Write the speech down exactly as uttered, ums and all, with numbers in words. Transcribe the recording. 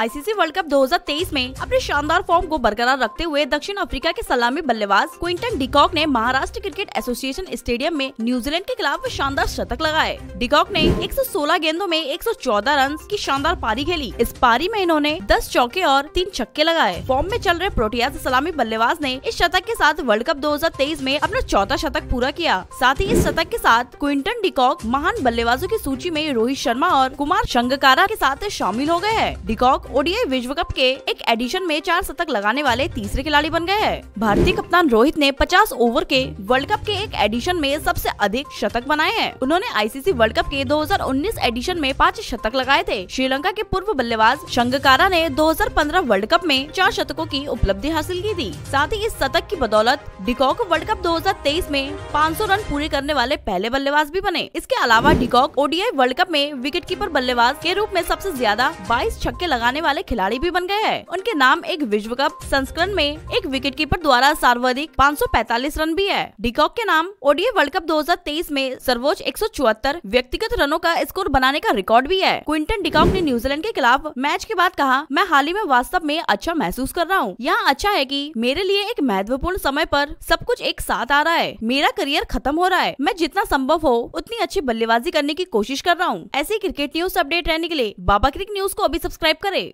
ICC world cup दो हज़ार तेईस में अपने शानदार फॉर्म को बरकरार रखते हुए दक्षिण अफ्रीका के सलामी बल्लेबाज क्विंटन डिकॉक ने महाराष्ट्र क्रिकेट एसोसिएशन स्टेडियम में न्यूजीलैंड के खिलाफ शानदार शतक लगाए। डिकॉक ने एक सौ सोलह गेंदों में एक सौ चौदह रन की शानदार पारी खेली। इस पारी में इन्होंने दस चौके और तीन छक्के लगाए। फॉर्म में चल रहे प्रोटियाज सलामी बल्लेबाज ने इस शतक के साथ वर्ल्ड कप दो हज़ार तेईस में अपना चौथा शतक पूरा किया। साथ ही इस शतक के साथ क्विंटन डिकॉक महान बल्लेबाजों की सूची में रोहित शर्मा और कुमार संगकारा के साथ शामिल हो गए हैं। डिकॉक ओडीआई विश्व कप के एक एडिशन में चार शतक लगाने वाले तीसरे खिलाड़ी बन गए हैं। भारतीय कप्तान रोहित ने पचास ओवर के वर्ल्ड कप के एक एडिशन में सबसे अधिक शतक बनाए हैं। उन्होंने आईसीसी वर्ल्ड कप के दो हज़ार उन्नीस एडिशन में पाँच शतक लगाए थे। श्रीलंका के पूर्व बल्लेबाज संगकारा ने दो हज़ार पंद्रह वर्ल्ड कप में चार शतकों की उपलब्धि हासिल की थी। साथ ही इस शतक की बदौलत डिकॉक वर्ल्ड कप दो हज़ार तेईस में पाँच सौ रन पूरे करने वाले पहले बल्लेबाज भी बने। इसके अलावा डिकॉक ओडीआई वर्ल्ड कप में विकेटकीपर बल्लेबाज के रूप में सबसे ज्यादा बाईस छक्के लगाने वाले खिलाड़ी भी बन गए हैं। उनके नाम एक विश्व कप संस्करण में एक विकेटकीपर द्वारा सर्वाधिक पाँच सौ पैंतालीस रन भी है। डिकॉक के नाम ओडीआई वर्ल्ड कप दो हज़ार तेईस में सर्वोच्च एक सौ चौहत्तर व्यक्तिगत रनों का स्कोर बनाने का रिकॉर्ड भी है। क्विंटन डिकॉक ने न्यूजीलैंड के खिलाफ मैच के बाद कहा, मैं हाल ही में वास्तव में अच्छा महसूस कर रहा हूँ। यह अच्छा है कि मेरे लिए एक महत्वपूर्ण समय पर सब कुछ एक साथ आ रहा है। मेरा करियर खत्म हो रहा है। मैं जितना संभव हो उतनी अच्छी बल्लेबाजी करने की कोशिश कर रहा हूँ। ऐसी क्रिकेट न्यूज अपडेट रहने के लिए बाबा क्रिक न्यूज को अभी सब्सक्राइब करें।